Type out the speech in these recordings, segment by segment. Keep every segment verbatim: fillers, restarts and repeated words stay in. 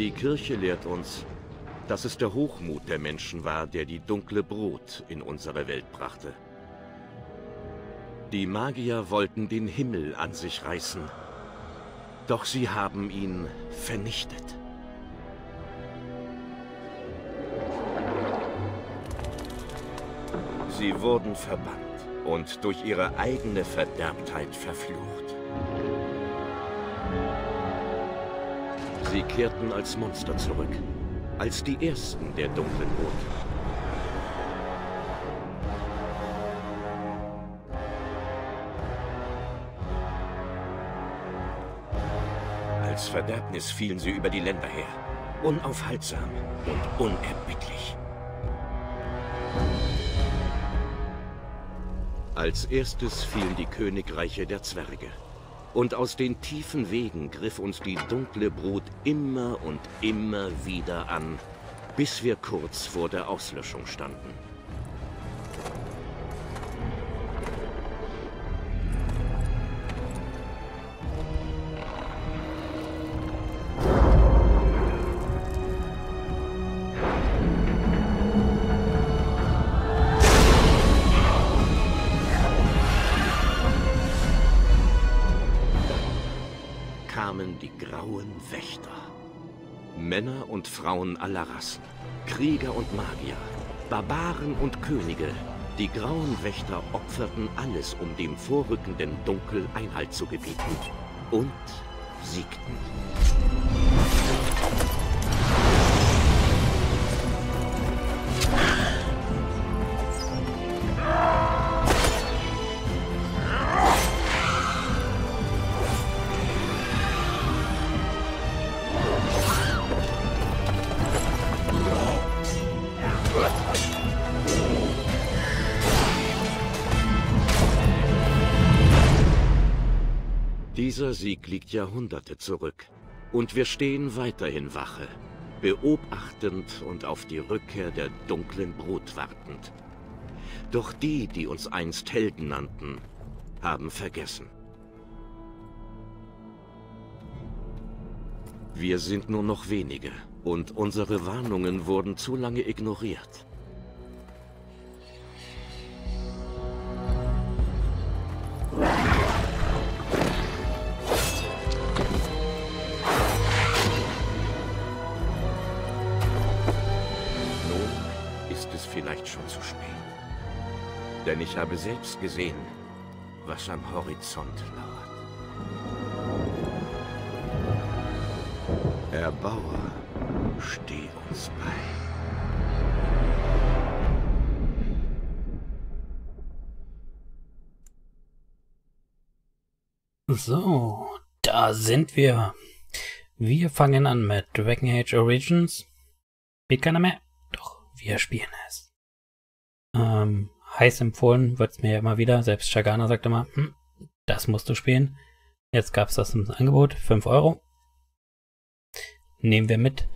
Die Kirche lehrt uns, dass es der Hochmut der Menschen war, der die dunkle Brut in unsere Welt brachte. Die Magier wollten den Himmel an sich reißen, doch sie haben ihn vernichtet. Sie wurden verbannt und durch ihre eigene Verderbtheit verflucht. Sie kehrten als Monster zurück, als die Ersten der dunklen Brut. Als Verderbnis fielen sie über die Länder her, unaufhaltsam und unerbittlich. Als erstes fielen die Königreiche der Zwerge. Und aus den tiefen Wegen griff uns die dunkle Brut immer und immer wieder an, bis wir kurz vor der Auslöschung standen. Die grauen Wächter. Männer und Frauen aller Rassen, Krieger und Magier, Barbaren und Könige. Die grauen Wächter opferten alles, um dem vorrückenden Dunkel Einhalt zu gebieten. Und siegten. Dieser Sieg liegt Jahrhunderte zurück und wir stehen weiterhin Wache, beobachtend und auf die Rückkehr der dunklen Brut wartend. Doch die, die uns einst Helden nannten, haben vergessen. Wir sind nur noch wenige und unsere Warnungen wurden zu lange ignoriert. Vielleicht schon zu spät. Denn ich habe selbst gesehen, was am Horizont lauert. Erbauer, steh uns bei. So, da sind wir. Wir fangen an mit Dragon Age Origins. Geht keiner mehr? Doch, wir spielen es. Ähm, heiß empfohlen wird es mir ja immer wieder. Selbst Shagana sagt immer, hm, das musst du spielen. Jetzt gab es das im Angebot, fünf Euro. Nehmen wir mit.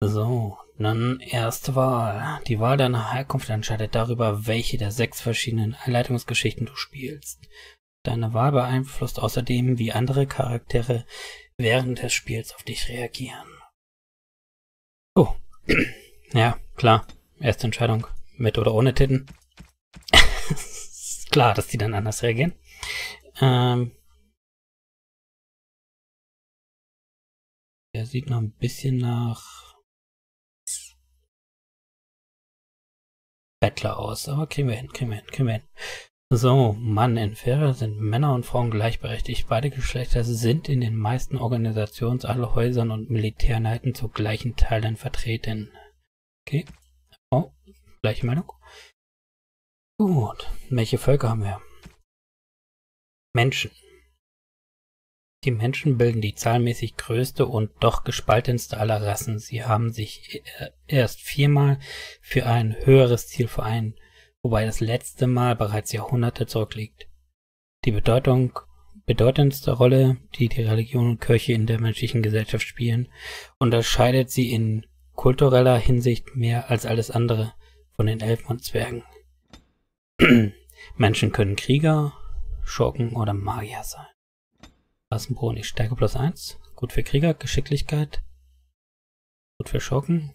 So, dann erste Wahl. Die Wahl deiner Herkunft entscheidet darüber, welche der sechs verschiedenen Einleitungsgeschichten du spielst. Deine Wahl beeinflusst außerdem, wie andere Charaktere während des Spiels auf dich reagieren. Oh, ja, klar. Erste Entscheidung. Mit oder ohne Titten. Ist klar, dass die dann anders reagieren. Ähm, der sieht noch ein bisschen nach Bettler aus, aber kriegen wir hin, kriegen wir hin, kriegen wir hin. So, Mann in Fähre sind Männer und Frauen gleichberechtigt. Beide Geschlechter sind in den meisten Organisations-, alle Häusern und Militäreinheiten zu gleichen Teilen vertreten. Okay. Oh. Gleiche Meinung. Gut. Welche Völker haben wir? Menschen. Die Menschen bilden die zahlenmäßig größte und doch gespaltenste aller Rassen. Sie haben sich erst viermal für ein höheres Ziel vereint, wobei das letzte Mal bereits Jahrhunderte zurückliegt. Die Bedeutung, bedeutendste Rolle, die die Religion und Kirche in der menschlichen Gesellschaft spielen, unterscheidet sie in kultureller Hinsicht mehr als alles andere von den Elfen und Zwergen. Menschen können Krieger, Schurken oder Magier sein. Rassenboni, Stärke plus eins, gut für Krieger, Geschicklichkeit, Gut für Schocken,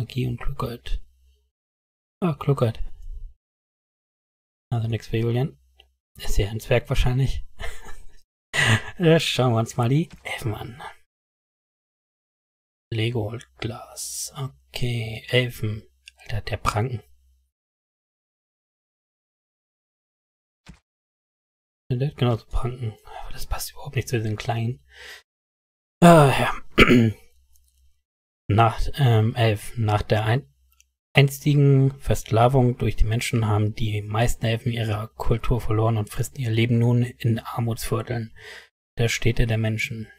Magie und Klugheit. Ah, Klugheit. Also nichts für Julian. Ist ja ein Zwerg wahrscheinlich. Ja, schauen wir uns mal die Elfen an. Legolas. Okay, Elfen. Alter, der Pranken. Der hat genauso Pranken. Aber das passt überhaupt nicht zu den Kleinen. Ah, ja. Nach, ähm, Elfen. Nach der ein einstigen Versklavung durch die Menschen haben die meisten Elfen ihre Kultur verloren und fristen ihr Leben nun in Armutsvierteln der Städte der Menschen.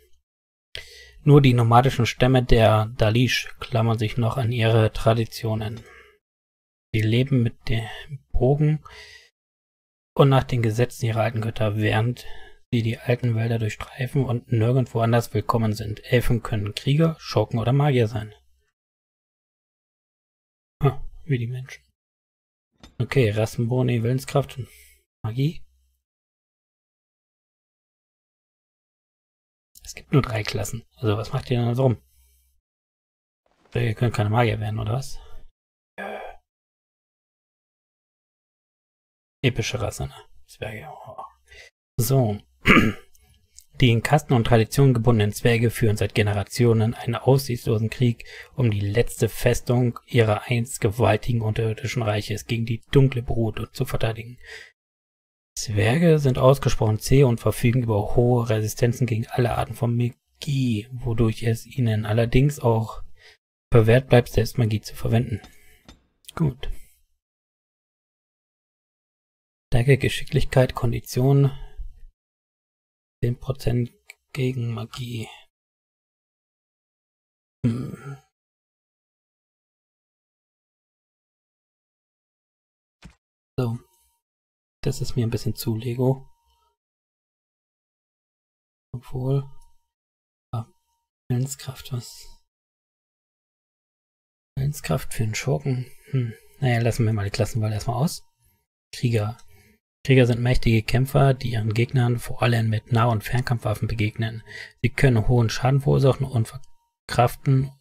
Nur die nomadischen Stämme der Dalish klammern sich noch an ihre Traditionen. Sie leben mit dem Bogen und nach den Gesetzen ihrer alten Götter, während sie die alten Wälder durchstreifen und nirgendwo anders willkommen sind. Elfen können Krieger, Schurken oder Magier sein. Ah, wie die Menschen. Okay, Rassenboni, Willenskraft, Magie. Es gibt nur drei Klassen. Also was macht ihr denn so rum? Ihr könnt keine Magier werden, oder was? Epische Rasse, ne? Zwerge. Oh. So. Die in Kasten und Traditionen gebundenen Zwerge führen seit Generationen einen aussichtslosen Krieg um die letzte Festung ihrer einst gewaltigen unterirdischen Reiches gegen die dunkle Brut zu verteidigen. Zwerge sind ausgesprochen zäh und verfügen über hohe Resistenzen gegen alle Arten von Magie, wodurch es ihnen allerdings auch verwehrt bleibt, selbst Magie zu verwenden. Gut. Stärke, Geschicklichkeit, Kondition, zehn Prozent gegen Magie. Hm. So. Das ist mir ein bisschen zu Lego. Obwohl. Ah, Willenskraft, was? Willenskraft für einen Schurken. Hm. Naja, lassen wir mal die Klassenwahl erstmal aus. Krieger. Krieger sind mächtige Kämpfer, die ihren Gegnern vor allem mit Nah- und Fernkampfwaffen begegnen. Sie können hohen Schaden verursachen und verkraften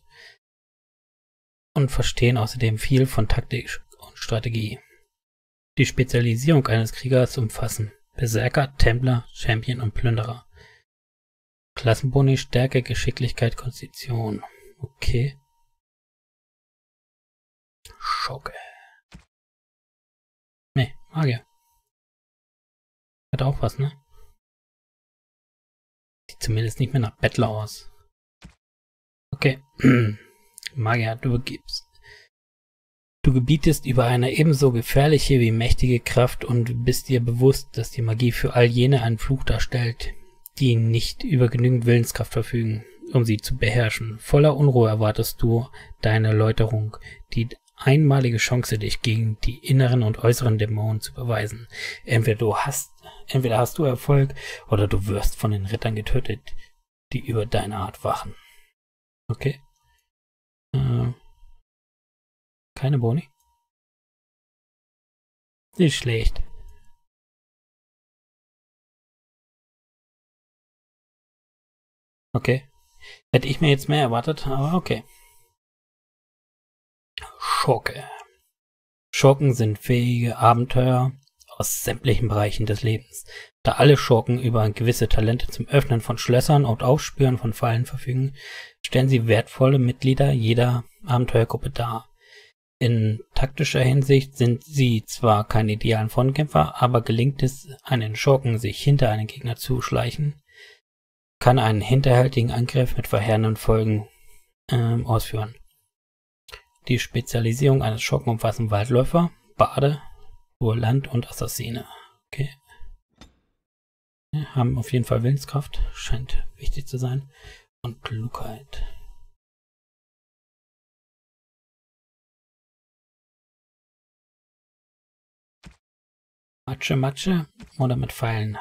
und verstehen außerdem viel von Taktik und Strategie. Die Spezialisierung eines Kriegers umfassen Berserker, Templer, Champion und Plünderer. Klassenboni, Stärke, Geschicklichkeit, Konstitution. Okay. Schocke. Ne, Magier. Hat auch was, ne? Sieht zumindest nicht mehr nach Bettler aus. Okay. Magier, du gibst. Du gebietest über eine ebenso gefährliche wie mächtige Kraft und bist dir bewusst, dass die Magie für all jene einen Fluch darstellt, die nicht über genügend Willenskraft verfügen, um sie zu beherrschen. Voller Unruhe erwartest du deine Läuterung, die einmalige Chance, dich gegen die inneren und äußeren Dämonen zu beweisen. Entweder du hast, entweder hast du Erfolg oder du wirst von den Rittern getötet, die über deine Art wachen. Okay. Äh. Keine Boni. Nicht schlecht. Okay. Hätte ich mir jetzt mehr erwartet, aber okay. Schurke. Schurken sind fähige Abenteurer aus sämtlichen Bereichen des Lebens. Da alle Schurken über gewisse Talente zum Öffnen von Schlössern und Aufspüren von Fallen verfügen, stellen sie wertvolle Mitglieder jeder Abenteuergruppe dar. In taktischer Hinsicht sind sie zwar keine idealen Frontkämpfer, aber gelingt es einen Schurken, sich hinter einen Gegner zu schleichen, kann einen hinterhältigen Angriff mit verheerenden Folgen ähm, ausführen. Die Spezialisierung eines Schurken umfassen Waldläufer, Bade, Urland und Assassine. Okay. Wir haben auf jeden Fall Willenskraft, scheint wichtig zu sein, und Klugheit. Matsche, Matsche oder mit Pfeilen.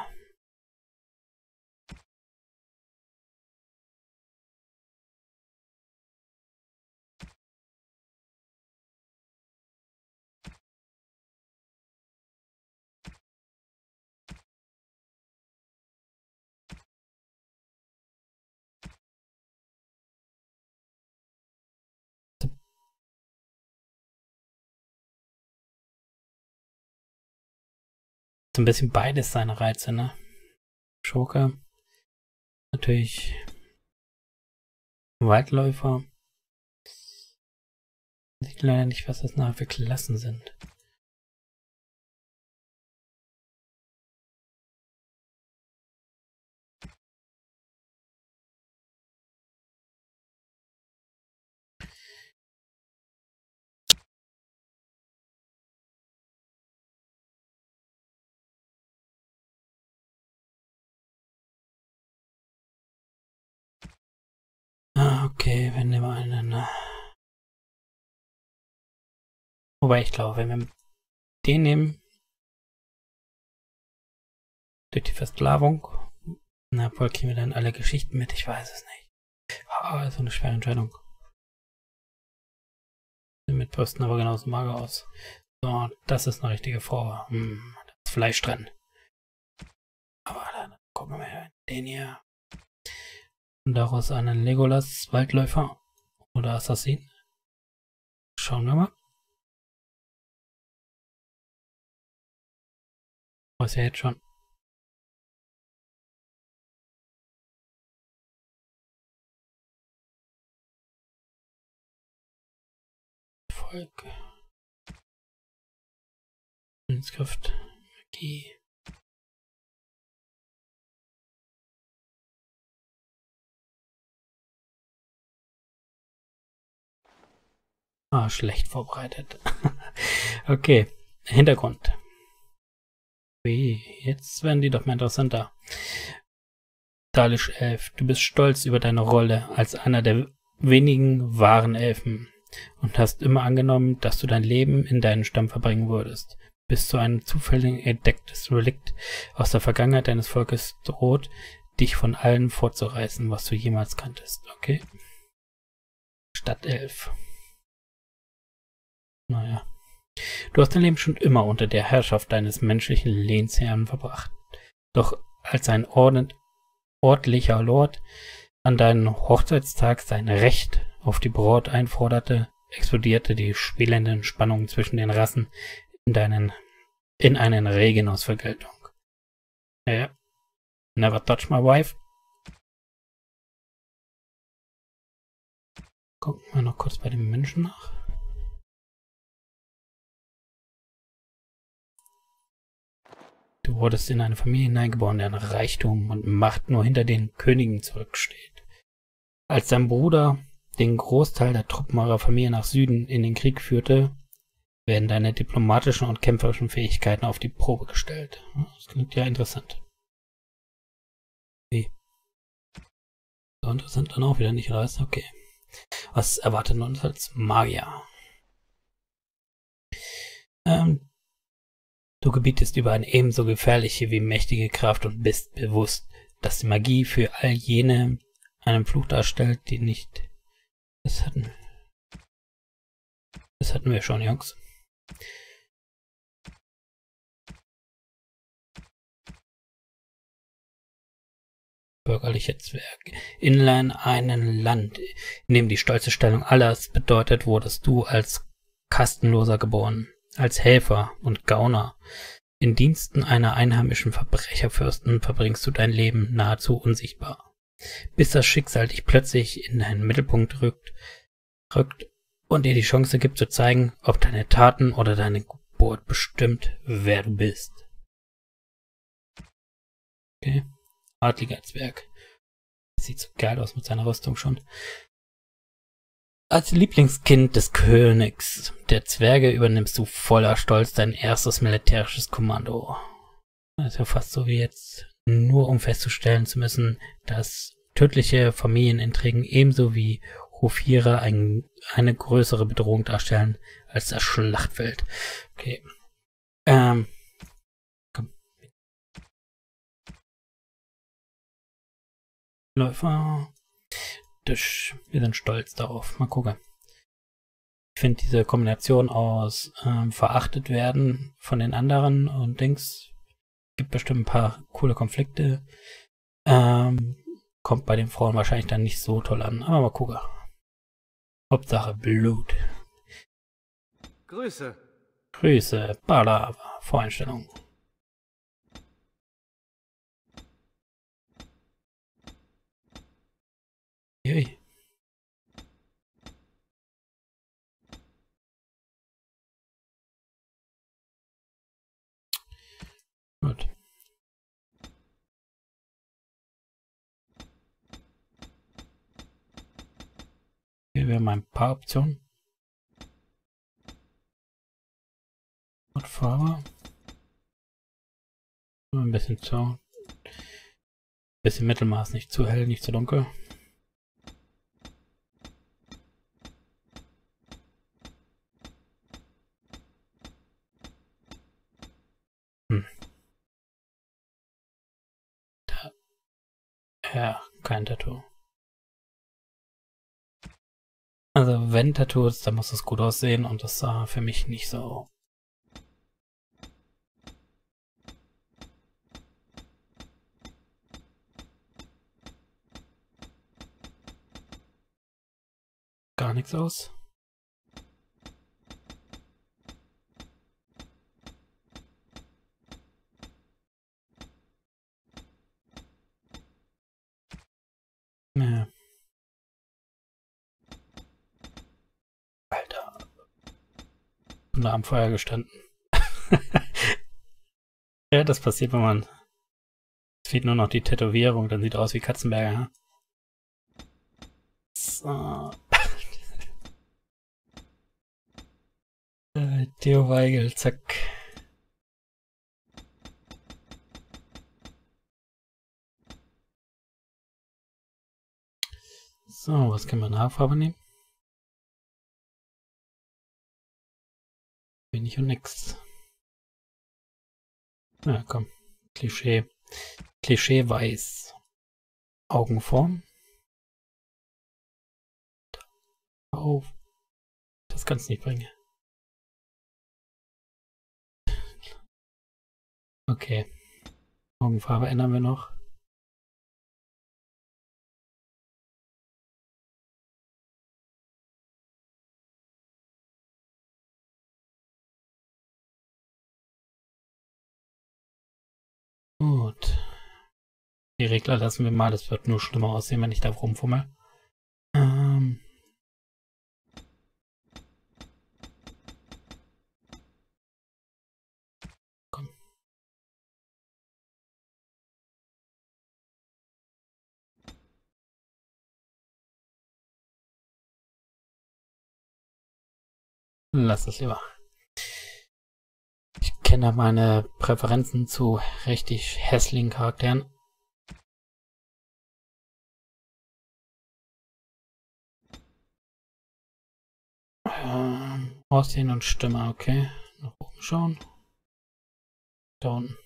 So ein bisschen beides seine Reize, ne? Schurke. Natürlich. Waldläufer. Ich weiß leider nicht, was das nachher für Klassen sind. Okay, wir nehmen einen. Wobei ich glaube, wenn wir den nehmen, durch die Versklavung, na, voll kriegen wir dann alle Geschichten mit, ich weiß es nicht. Ah, oh, so eine schwere Entscheidung. Mit Brüsten aber genauso mager aus. So, das ist eine richtige Vorwahl. Hm, da ist Fleisch drin. Aber dann gucken wir mal den hier. Und daraus einen Legolas, Waldläufer oder Assassin. Schauen wir mal. Was ja jetzt schon. Volk. Inschrift. Magie. Ah, schlecht vorbereitet. Okay, Hintergrund. Wie, jetzt werden die doch mal interessanter. Dalish Elf, du bist stolz über deine Rolle als einer der wenigen wahren Elfen und hast immer angenommen, dass du dein Leben in deinen Stamm verbringen würdest. Bis zu einem zufällig entdecktes Relikt aus der Vergangenheit deines Volkes droht, dich von allen fortzureißen, was du jemals kanntest. Okay. Stadtelf. Naja. Du hast dein Leben schon immer unter der Herrschaft deines menschlichen Lehnsherrn verbracht. Doch als ein ordent, ordentlicher Lord an deinem Hochzeitstag sein Recht auf die Braut einforderte, explodierte die schwelenden Spannungen zwischen den Rassen in, deinen, in einen Regen aus Vergeltung. Naja. Never touch my wife. Gucken wir noch kurz bei den Menschen nach. Du wurdest in eine Familie hineingeboren, deren Reichtum und Macht nur hinter den Königen zurücksteht. Als dein Bruder den Großteil der Truppen eurer Familie nach Süden in den Krieg führte, werden deine diplomatischen und kämpferischen Fähigkeiten auf die Probe gestellt. Das klingt ja interessant. Wie? So interessant dann auch wieder nicht, oder was? Okay. Was erwartet uns als Magier? Ähm... Du gebietest über eine ebenso gefährliche wie mächtige Kraft und bist bewusst, dass die Magie für all jene einen Fluch darstellt, die nicht... Das hatten, das hatten wir schon, Jungs. Bürgerliche Zwerg. Inline einen Land, in dem die stolze Stellung aller bedeutet, wurdest du als Kastenloser geboren. Als Helfer und Gauner in Diensten einer einheimischen Verbrecherfürsten verbringst du dein Leben nahezu unsichtbar, bis das Schicksal dich plötzlich in deinen Mittelpunkt rückt, rückt und dir die Chance gibt zu zeigen, ob deine Taten oder deine Geburt bestimmt, wer du bist. Okay, Adliger Zwerg. Sieht so geil aus mit seiner Rüstung schon. Als Lieblingskind des Königs der Zwerge übernimmst du voller Stolz dein erstes militärisches Kommando. Das ist ja fast so wie jetzt, nur um festzustellen zu müssen, dass tödliche Familienintrigen ebenso wie Hofierer ein, eine größere Bedrohung darstellen als das Schlachtfeld. Okay. Ähm. Komm. Läufer. Wir sind stolz darauf. Mal gucken. Ich finde diese Kombination aus ähm, verachtet werden von den anderen und Dings, gibt bestimmt ein paar coole Konflikte. Ähm, kommt bei den Frauen wahrscheinlich dann nicht so toll an. Aber mal gucken. Hauptsache Blut. Grüße. Grüße. Balava. Voreinstellung. Yay. Gut. Hier wären ein paar Optionen. Und Fahrer. Ein bisschen zu. Ein bisschen Mittelmaß, nicht zu hell, nicht zu dunkel. Hm. Da. Ja, kein Tattoo. Also wenn Tattoos, dann muss es gut aussehen und das sah für mich nicht so. Gar nichts aus. Nee. Alter. Bin da am Feuer gestanden. Ja, das passiert, wenn man... Es fehlt nur noch die Tätowierung, dann sieht aus wie Katzenberger. So... Theo Weigel, zack. So, was können wir in Haarfarbe nehmen? Wenig und nix. Na komm, Klischee. Klischee weiß. Augenform. Auf. Das kannst du nicht bringen. Okay, Augenfarbe ändern wir noch. Gut. Die Regler lassen wir mal, das wird nur schlimmer aussehen, wenn ich da rumfummel. Ähm... Lass es lieber. Ich kenne meine Präferenzen zu richtig hässlichen Charakteren. Ähm, Aussehen und Stimme, okay. Nach oben schauen. Da unten.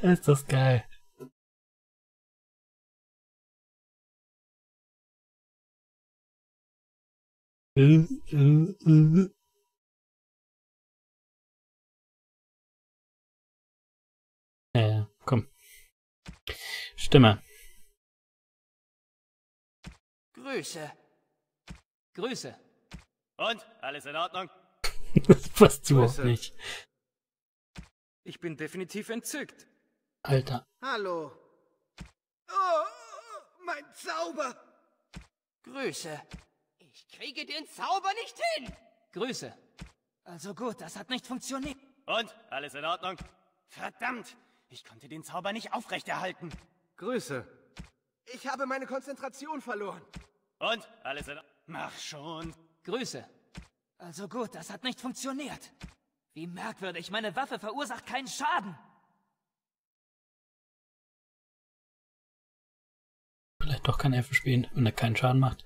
Ist das geil. Äh, äh, äh. Äh, komm. Stimme. Grüße. Grüße. Und? Alles in Ordnung? Das passt überhaupt nicht. Ich bin definitiv entzückt. Alter. Hallo. Oh, mein Zauber. Grüße. Ich kriege den Zauber nicht hin. Grüße. Also gut, das hat nicht funktioniert. Und? Alles in Ordnung? Verdammt, ich konnte den Zauber nicht aufrechterhalten. Grüße. Ich habe meine Konzentration verloren. Und? Alles in Ordnung? Mach schon. Grüße. Also gut, das hat nicht funktioniert. Wie merkwürdig, meine Waffe verursacht keinen Schaden. Vielleicht doch kein Elfen spielen, wenn er keinen Schaden macht.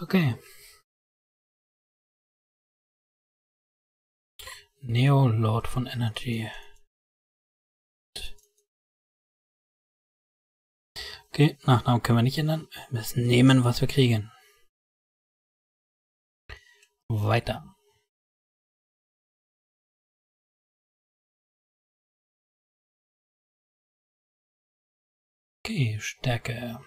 Okay. Neo Lord von Energy. Okay, Nachnamen können wir nicht ändern. Wir müssen nehmen, was wir kriegen. Weiter. Okay, Stärke.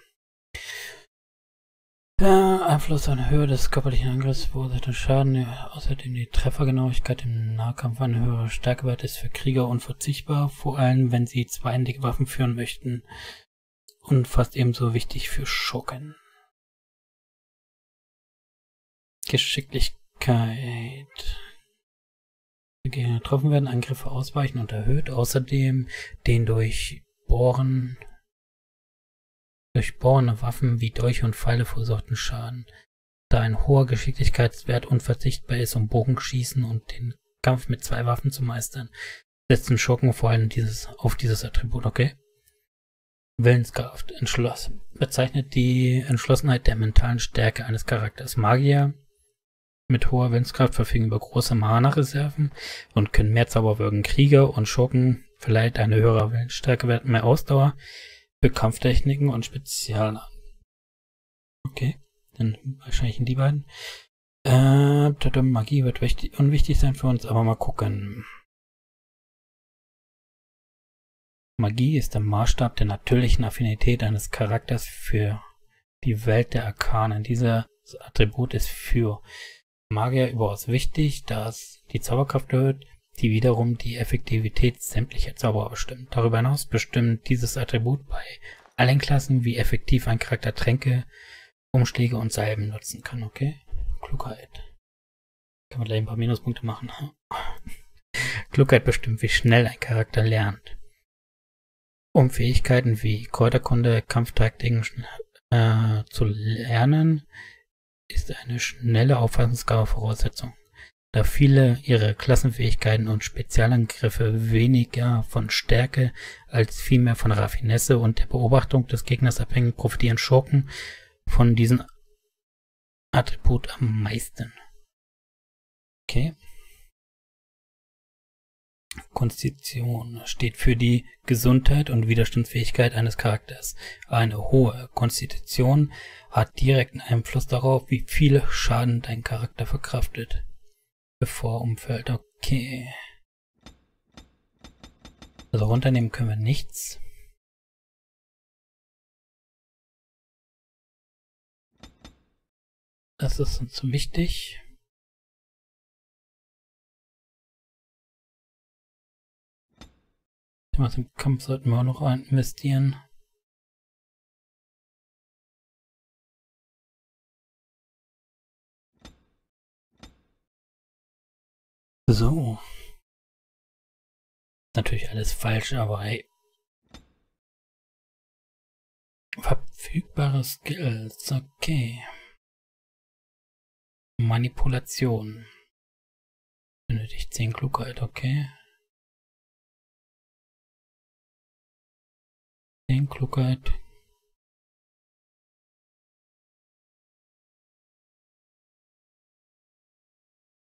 Ja, Einfluss an Höhe des körperlichen Angriffs verursacht den Schaden, außerdem die Treffergenauigkeit im Nahkampf an höherer Stärkewert ist für Krieger unverzichtbar, vor allem wenn sie zweihändige Waffen führen möchten und fast ebenso wichtig für Schurken. Geschicklichkeit. Gegner getroffen werden, Angriffe ausweichen und erhöht, außerdem den durch Bohren Durchbohrene Waffen wie Dolche und Pfeile verursachten Schaden, da ein hoher Geschicklichkeitswert unverzichtbar ist, um Bogenschießen und den Kampf mit zwei Waffen zu meistern, setzen Schurken vor allem dieses, auf dieses Attribut, okay? Willenskraft, entschlossen, bezeichnet die Entschlossenheit der mentalen Stärke eines Charakters. Magier mit hoher Willenskraft verfügen über große Mana-Reserven und können mehr Zauber wirken. Krieger und Schurken verleiht eine höhere Willensstärkewert, mehr Ausdauer für Kampftechniken und Spezial. Okay, dann wahrscheinlich die beiden. Äh, Magie wird wichtig, unwichtig sein für uns, aber mal gucken. Magie ist der Maßstab der natürlichen Affinität eines Charakters für die Welt der Arkanen. Dieses Attribut ist für Magier überaus wichtig, da es die Zauberkraft erhöht, die wiederum die Effektivität sämtlicher Zauberer bestimmt. Darüber hinaus bestimmt dieses Attribut bei allen Klassen, wie effektiv ein Charakter Tränke, Umschläge und Salben nutzen kann, okay? Klugheit. Kann man gleich ein paar Minuspunkte machen. Klugheit bestimmt, wie schnell ein Charakter lernt. Um Fähigkeiten wie Kräuterkunde, Kampftaktiken äh, zu lernen, ist eine schnelle Auffassungsgabe Voraussetzung, da viele ihre Klassenfähigkeiten und Spezialangriffe weniger von Stärke als vielmehr von Raffinesse und der Beobachtung des Gegners abhängen, profitieren Schurken von diesem Attribut am meisten. Okay. Konstitution steht für die Gesundheit und Widerstandsfähigkeit eines Charakters. Eine hohe Konstitution hat direkten Einfluss darauf, wie viel Schaden dein Charakter verkraftet. Bevor umfällt, okay. Also runternehmen können wir nichts. Das ist uns wichtig. Was im Kampf sollten wir auch noch rein investieren. So. Natürlich alles falsch, aber hey. Verfügbare Skills, okay. Manipulation. Benötigt zehn Klugheit, okay. zehn Klugheit.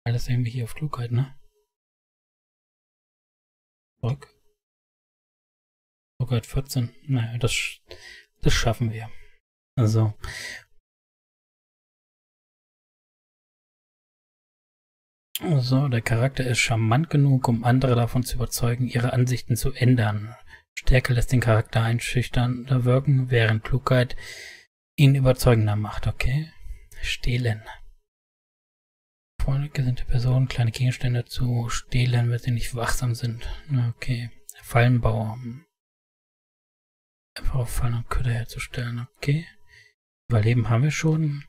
Alles irgendwie hier auf Klugheit, ne? Zurück. Klugheit vierzehn. Naja, das, sch das schaffen wir. Also. So, der Charakter ist charmant genug, um andere davon zu überzeugen, ihre Ansichten zu ändern. Stärke lässt den Charakter einschüchternder wirken, während Klugheit ihn überzeugender macht, okay? Stehlen. Gesinnte Personen, kleine Gegenstände zu stehlen, wenn sie nicht wachsam sind. Okay. Fallenbauer. Einfach auf Fallen und Köder herzustellen. Okay. Überleben haben wir schon.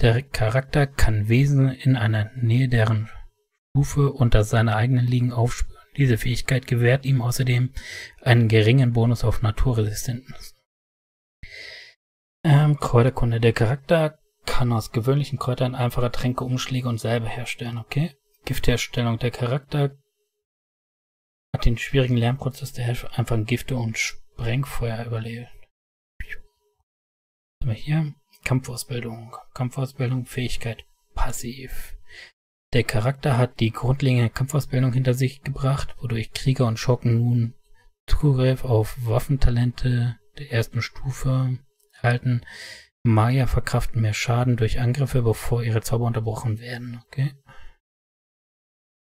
Der Charakter kann Wesen in einer Nähe deren Stufe unter seiner eigenen liegen aufspüren. Diese Fähigkeit gewährt ihm außerdem einen geringen Bonus auf Naturresistenz. Ähm, Kräuterkunde. Der Charakter kann aus gewöhnlichen Kräutern einfache Tränke, Umschläge und Salbe herstellen, okay? Giftherstellung. Der Charakter hat den schwierigen Lernprozess der Herstellung einfachen Gifte und Sprengfeuer überlebt. Was haben wir hier? Kampfausbildung. Kampfausbildung, Fähigkeit, passiv. Der Charakter hat die grundlegende Kampfausbildung hinter sich gebracht, wodurch Krieger und Schurken nun Zugriff auf Waffentalente der ersten Stufe erhalten. Magier verkraften mehr Schaden durch Angriffe, bevor ihre Zauber unterbrochen werden, okay?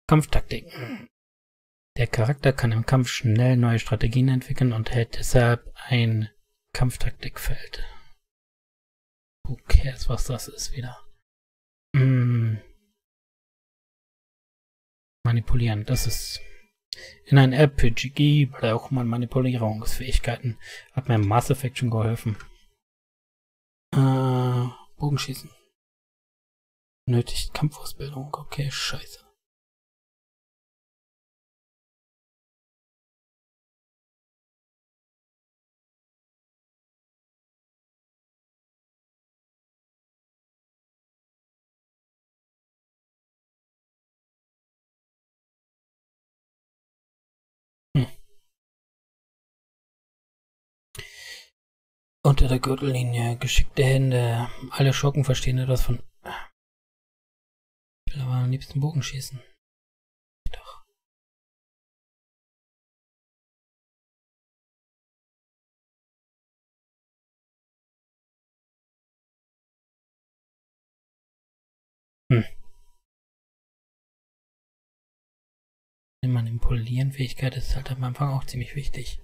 Kampftaktiken. Der Charakter kann im Kampf schnell neue Strategien entwickeln und hält deshalb ein Kampftaktikfeld. Who cares, was das ist wieder. Mm. Manipulieren, das ist... In einem R P G braucht man Manipulierungsfähigkeiten. Hat mir Mass Effect schon geholfen. Äh, Bogenschießen. Nötigt Kampfausbildung. Okay, scheiße. Unter der Gürtellinie, geschickte Hände, alle Schurken verstehen etwas von... Ich will aber am liebsten Bogen schießen. Doch. Hm. Die Manipulieren-Fähigkeit ist halt am Anfang auch ziemlich wichtig.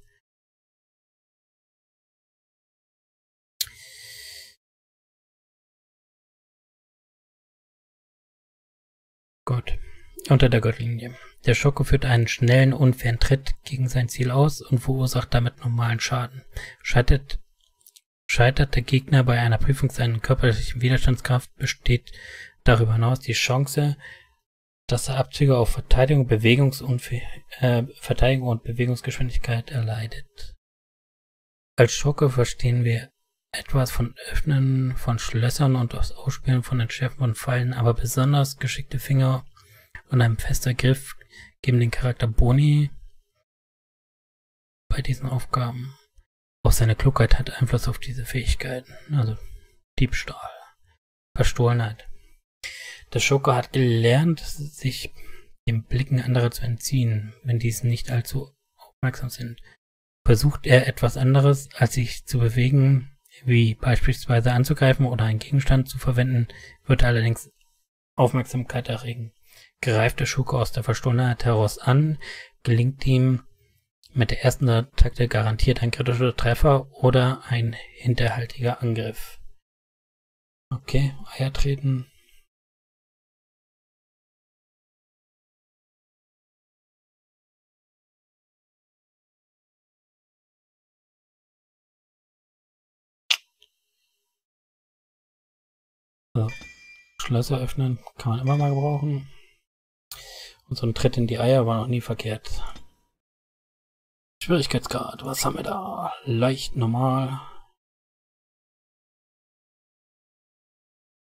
Gott. Unter der Gottlinie. Der Schurke führt einen schnellen, unfairen Tritt gegen sein Ziel aus und verursacht damit normalen Schaden. Scheitert, scheitert der Gegner bei einer Prüfung seiner körperlichen Widerstandskraft, besteht darüber hinaus die Chance, dass er Abzüge auf Verteidigung, Bewegungsunfäh äh, Verteidigung und Bewegungsgeschwindigkeit erleidet. Als Schurke verstehen wir etwas von Öffnen von Schlössern und das Ausspielen von Entschärfen von Fallen, aber besonders geschickte Finger und ein fester Griff geben den Charakter Boni bei diesen Aufgaben. Auch seine Klugheit hat Einfluss auf diese Fähigkeiten, also Diebstahl, Verstohlenheit. Der Schurke hat gelernt, sich den Blicken anderer zu entziehen, wenn diese nicht allzu aufmerksam sind. Versucht er etwas anderes, als sich zu bewegen, wie beispielsweise anzugreifen oder einen Gegenstand zu verwenden, wird allerdings Aufmerksamkeit erregen. Greift der Schurke aus der Verstohlenheit heraus an, gelingt ihm mit der ersten Attacke garantiert ein kritischer Treffer oder ein hinterhältiger Angriff. Okay, Eier treten. So, Schlösser öffnen kann man immer mal gebrauchen. Und so ein Tritt in die Eier war noch nie verkehrt. Schwierigkeitsgrad, was haben wir da? Leicht, normal.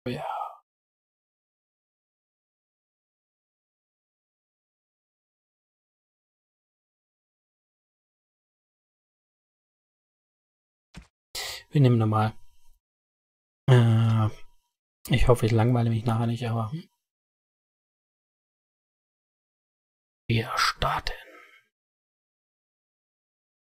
Ja. Wir nehmen normal. Äh, Ich hoffe, ich langweile mich nachher nicht, aber wir starten.